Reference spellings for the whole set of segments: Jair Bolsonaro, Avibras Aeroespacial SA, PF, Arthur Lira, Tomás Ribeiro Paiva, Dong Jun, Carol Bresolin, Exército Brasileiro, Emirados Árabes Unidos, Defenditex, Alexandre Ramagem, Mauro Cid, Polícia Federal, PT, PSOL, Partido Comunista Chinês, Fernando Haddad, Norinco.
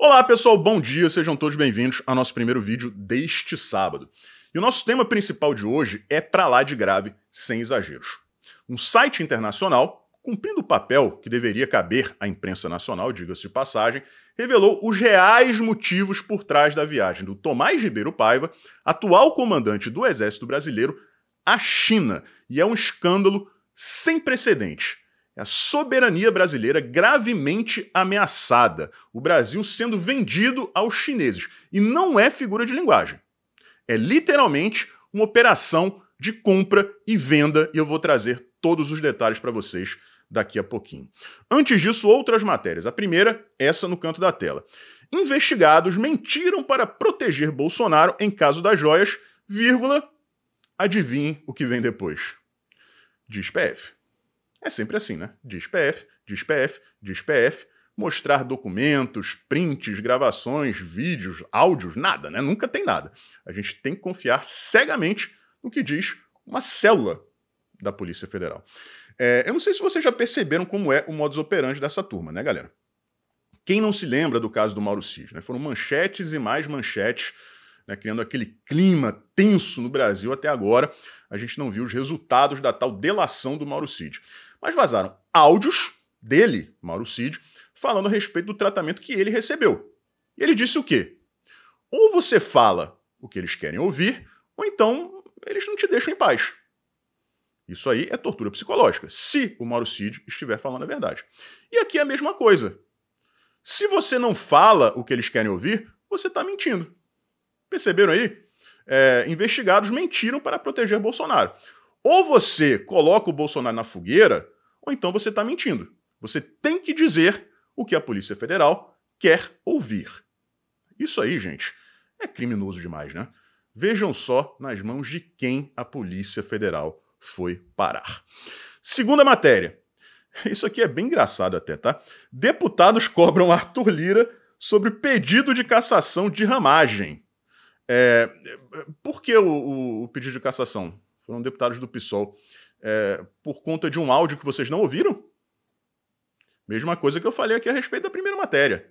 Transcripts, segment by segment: Olá pessoal, bom dia, sejam todos bem-vindos ao nosso primeiro vídeo deste sábado. E o nosso tema principal de hoje é pra lá de grave, sem exageros. Um site internacional, cumprindo o papel que deveria caber à imprensa nacional, diga-se de passagem, revelou os reais motivos por trás da viagem do Tomás Ribeiro Paiva, atual comandante do Exército Brasileiro, à China. E é um escândalo sem precedentes. A soberania brasileira gravemente ameaçada, o Brasil sendo vendido aos chineses. E não é figura de linguagem. É literalmente uma operação de compra e venda, e eu vou trazer todos os detalhes para vocês daqui a pouquinho. Antes disso, outras matérias. A primeira, essa no canto da tela. Investigados mentiram para proteger Bolsonaro em caso das joias, vírgula, adivinhem o que vem depois. Diz PF. É sempre assim, né? Diz PF, diz PF, diz PF, mostrar documentos, prints, gravações, vídeos, áudios, nada, né? Nunca tem nada. A gente tem que confiar cegamente no que diz uma célula da Polícia Federal. Eu não sei se vocês já perceberam como é o modus operandi dessa turma, né, galera? Quem não se lembra do caso do Mauro Cid, né? Foram manchetes e mais manchetes, né, criando aquele clima tenso no Brasil até agora. A gente não viu os resultados da tal delação do Mauro Cid. Mas vazaram áudios dele, Mauro Cid, falando a respeito do tratamento que ele recebeu. E ele disse o quê? Ou você fala o que eles querem ouvir, ou então eles não te deixam em paz. Isso aí é tortura psicológica, se o Mauro Cid estiver falando a verdade. E aqui é a mesma coisa. Se você não fala o que eles querem ouvir, você está mentindo. Perceberam aí? Investigados mentiram para proteger Bolsonaro. Ou você coloca o Bolsonaro na fogueira, ou então você está mentindo. Você tem que dizer o que a Polícia Federal quer ouvir. Isso aí, gente, é criminoso demais, né? Vejam só nas mãos de quem a Polícia Federal foi parar. Segunda matéria. Isso aqui é bem engraçado até, tá? Deputados cobram Arthur Lira sobre pedido de cassação de Ramagem. Por que o pedido de cassação? Foram deputados do PSOL, por conta de um áudio que vocês não ouviram? Mesma coisa que eu falei aqui a respeito da primeira matéria.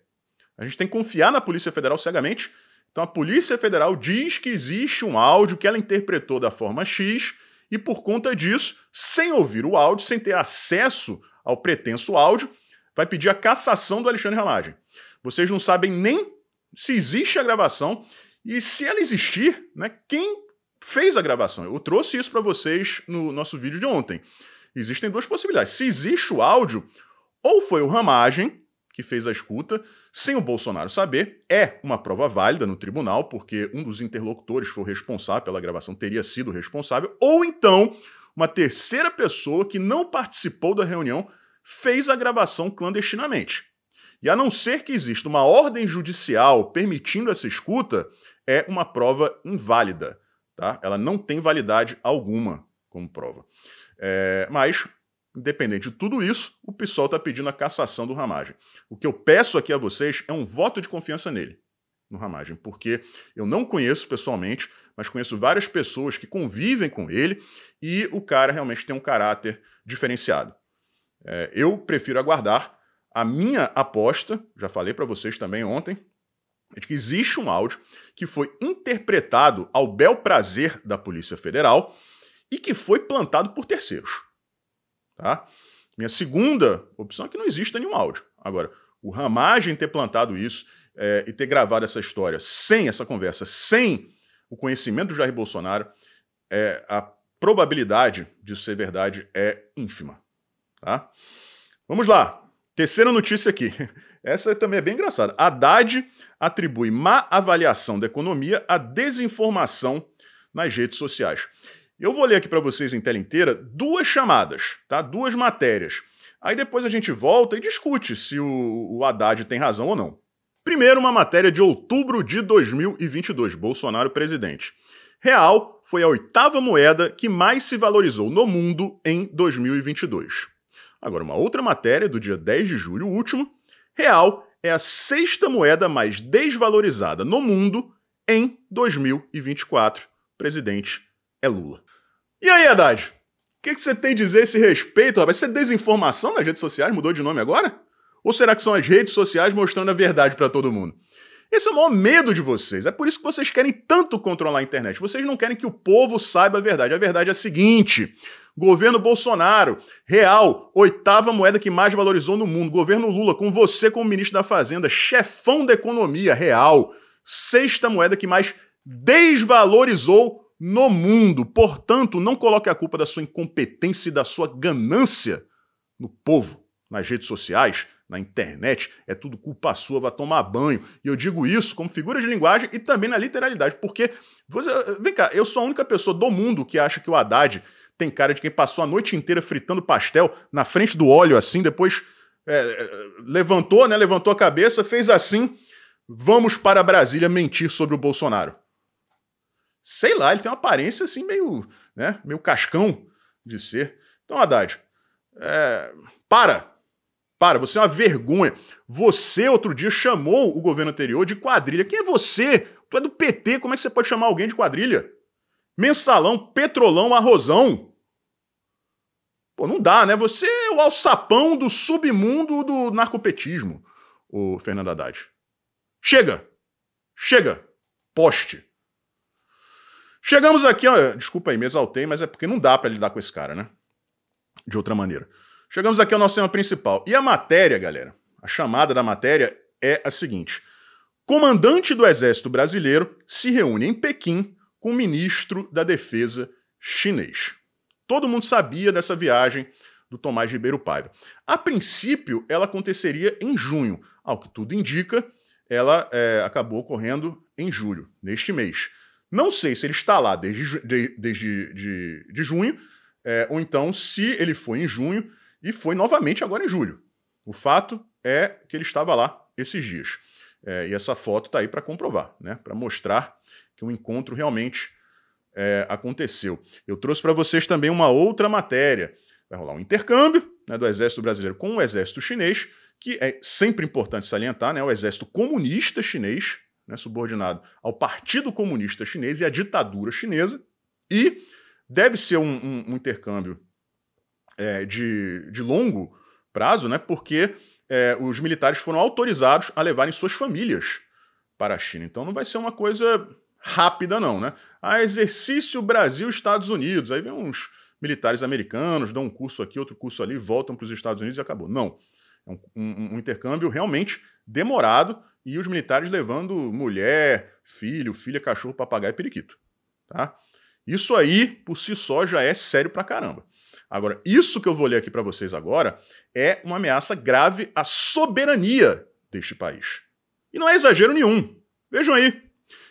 A gente tem que confiar na Polícia Federal cegamente. Então a Polícia Federal diz que existe um áudio que ela interpretou da forma X e por conta disso, sem ouvir o áudio, sem ter acesso ao pretenso áudio, vai pedir a cassação do Alexandre Ramagem. Vocês não sabem nem se existe a gravação e se ela existir, né, quem fez a gravação. Eu trouxe isso para vocês no nosso vídeo de ontem. Existem duas possibilidades. Se existe o áudio, ou foi o Ramagem que fez a escuta, sem o Bolsonaro saber, é uma prova válida no tribunal, porque um dos interlocutores foi o responsável pela gravação, teria sido o responsável, ou então uma terceira pessoa que não participou da reunião fez a gravação clandestinamente. E a não ser que exista uma ordem judicial permitindo essa escuta, é uma prova inválida. Tá? Ela não tem validade alguma como prova. Mas, independente de tudo isso, o PSOL está pedindo a cassação do Ramagem. O que eu peço aqui a vocês é um voto de confiança nele, no Ramagem, porque eu não conheço pessoalmente, mas conheço várias pessoas que convivem com ele e o cara realmente tem um caráter diferenciado. Eu prefiro aguardar. A minha aposta, já falei para vocês também ontem, é de que existe um áudio que foi interpretado ao bel prazer da Polícia Federal e que foi plantado por terceiros. Tá? Minha segunda opção é que não exista nenhum áudio. Agora, o Ramagem ter plantado isso e ter gravado essa história sem essa conversa, sem o conhecimento do Jair Bolsonaro, a probabilidade disso ser verdade é ínfima. Tá? Vamos lá. Terceira notícia aqui. Essa também é bem engraçada. Haddad atribui má avaliação da economia à desinformação nas redes sociais. Eu vou ler aqui para vocês em tela inteira duas chamadas, tá? Duas matérias. Aí depois a gente volta e discute se o Haddad tem razão ou não. Primeiro, uma matéria de outubro de 2022, Bolsonaro presidente. Real foi a oitava moeda que mais se valorizou no mundo em 2022. Agora, uma outra matéria do dia 10 de julho último. Real é a sexta moeda mais desvalorizada no mundo em 2024. Presidente é Lula. E aí, Haddad? O que você tem a dizer a esse respeito, rapaz? Isso é desinformação nas redes sociais? Mudou de nome agora? Ou será que são as redes sociais mostrando a verdade para todo mundo? Esse é o maior medo de vocês. É por isso que vocês querem tanto controlar a internet. Vocês não querem que o povo saiba a verdade. A verdade é a seguinte: governo Bolsonaro, real, 8ª moeda que mais valorizou no mundo. Governo Lula, com você como ministro da Fazenda, chefão da economia, real, 6ª moeda que mais desvalorizou no mundo. Portanto, não coloque a culpa da sua incompetência e da sua ganância no povo, nas redes sociais, na internet. É tudo culpa sua, vá tomar banho. E eu digo isso como figura de linguagem e também na literalidade, porque, vem cá, eu sou a única pessoa do mundo que acha que o Haddad tem cara de quem passou a noite inteira fritando pastel na frente do óleo assim, depois levantou, né, levantou a cabeça, fez assim, vamos para Brasília mentir sobre o Bolsonaro. Sei lá, ele tem uma aparência assim meio, né, meio cascão de ser. Então, Haddad, para, você é uma vergonha. Você, outro dia, chamou o governo anterior de quadrilha. Quem é você? Tu é do PT, como é que você pode chamar alguém de quadrilha? Mensalão, Petrolão, Arrozão. Pô, não dá, né? Você é o alçapão do submundo do narcopetismo, o Fernando Haddad. Chega! Chega! Poste! Chegamos aqui, ó, desculpa aí, me exaltei, mas é porque não dá pra lidar com esse cara, né? De outra maneira. Chegamos aqui ao nosso tema principal. E a matéria, galera, a chamada da matéria é a seguinte: comandante do Exército Brasileiro se reúne em Pequim com o ministro da Defesa chinês. Todo mundo sabia dessa viagem do Tomás Ribeiro Paiva. A princípio, ela aconteceria em junho. Ao que tudo indica, ela acabou ocorrendo em julho, neste mês. Não sei se ele está lá desde junho, ou então se ele foi em junho e foi novamente agora em julho. O fato é que ele estava lá esses dias. E essa foto está aí para comprovar, né? Para mostrar que o encontro realmente aconteceu. Eu trouxe para vocês também uma outra matéria. Vai rolar um intercâmbio, né, do Exército Brasileiro com o Exército Chinês, que é sempre importante salientar, né, o Exército Comunista Chinês, né, subordinado ao Partido Comunista Chinês e à ditadura chinesa, e deve ser um intercâmbio de longo prazo, né, porque os militares foram autorizados a levarem suas famílias para a China. Então não vai ser uma coisa rápida, não, né? Ah, exercício Brasil-Estados Unidos. Aí vem uns militares americanos, dão um curso aqui, outro curso ali, voltam para os Estados Unidos e acabou. Não. É um intercâmbio realmente demorado e os militares levando mulher, filho, filha, cachorro, papagaio e periquito. Tá? Isso aí, por si só, já é sério pra caramba. Agora, isso que eu vou ler aqui para vocês agora é uma ameaça grave à soberania deste país. E não é exagero nenhum. Vejam aí.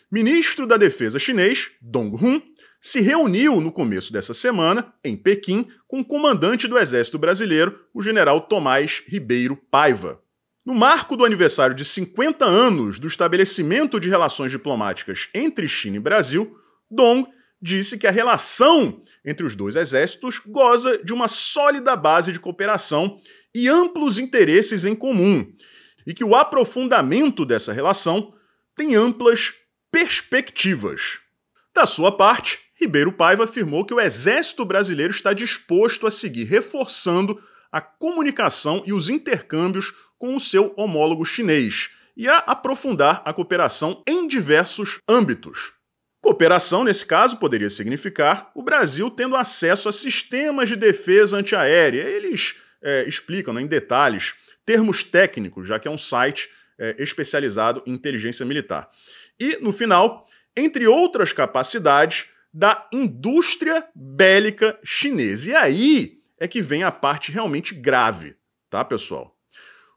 Ministro da Defesa chinês, Dong Jun, se reuniu no começo dessa semana, em Pequim, com o comandante do Exército Brasileiro, o general Tomás Ribeiro Paiva. No marco do aniversário de 50 anos do estabelecimento de relações diplomáticas entre China e Brasil, Dong disse que a relação entre os dois exércitos goza de uma sólida base de cooperação e amplos interesses em comum, e que o aprofundamento dessa relação tem amplas perspectivas. Da sua parte, Ribeiro Paiva afirmou que o Exército Brasileiro está disposto a seguir reforçando a comunicação e os intercâmbios com o seu homólogo chinês e a aprofundar a cooperação em diversos âmbitos. Cooperação, nesse caso, poderia significar o Brasil tendo acesso a sistemas de defesa antiaérea. Eles explicam, né, em detalhes termos técnicos, já que é um site especializado em inteligência militar. E, no final, entre outras capacidades da indústria bélica chinesa. E aí é que vem a parte realmente grave, tá, pessoal?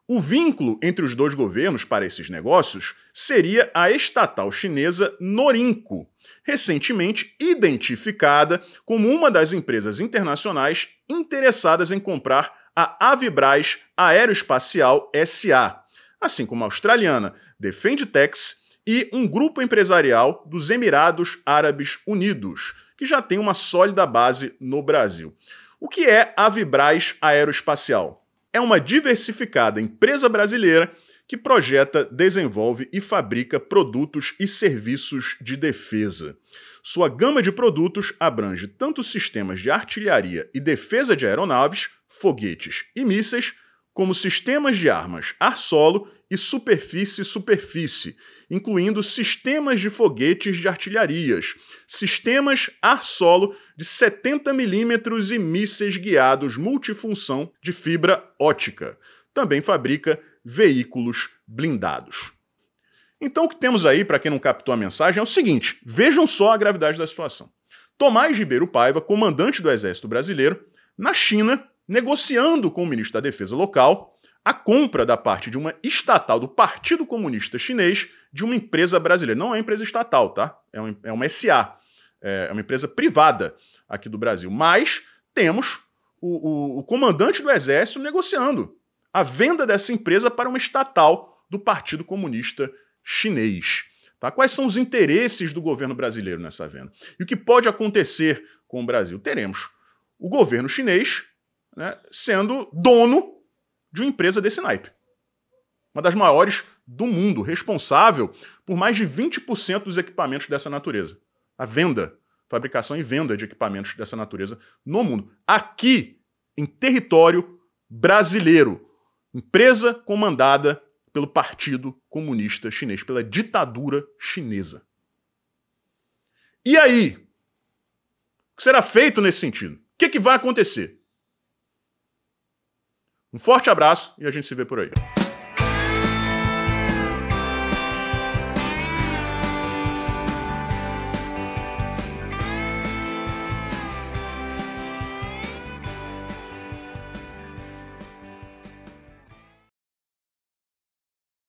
O vínculo entre os dois governos para esses negócios seria a estatal chinesa Norinco, recentemente identificada como uma das empresas internacionais interessadas em comprar a Avibras Aeroespacial SA, assim como a australiana Defenditex e um grupo empresarial dos Emirados Árabes Unidos, que já tem uma sólida base no Brasil. O que é a Avibras Aeroespacial? É uma diversificada empresa brasileira que projeta, desenvolve e fabrica produtos e serviços de defesa. Sua gama de produtos abrange tanto sistemas de artilharia e defesa de aeronaves, foguetes e mísseis, como sistemas de armas ar-solo e superfície-superfície, incluindo sistemas de foguetes de artilharias, sistemas ar-solo de 70 mm e mísseis guiados multifunção de fibra ótica. Também fabrica veículos blindados. Então o que temos aí, para quem não captou a mensagem, é o seguinte, vejam só a gravidade da situação. Tomás Ribeiro Paiva, comandante do Exército Brasileiro, na China, negociando com o ministro da Defesa local a compra da parte de uma estatal do Partido Comunista Chinês de uma empresa brasileira. Não é empresa estatal, tá? É uma SA, é uma empresa privada aqui do Brasil. Mas temos o comandante do Exército negociando a venda dessa empresa para uma estatal do Partido Comunista Chinês. Tá? Quais são os interesses do governo brasileiro nessa venda? E o que pode acontecer com o Brasil? Teremos o governo chinês, né, sendo dono de uma empresa desse naipe. Uma das maiores do mundo, responsável por mais de 20% dos equipamentos dessa natureza. A venda, fabricação e venda de equipamentos dessa natureza no mundo. Aqui, em território brasileiro. Empresa comandada pelo Partido Comunista Chinês, pela ditadura chinesa. E aí? O que será feito nesse sentido? O que vai acontecer? Um forte abraço e a gente se vê por aí.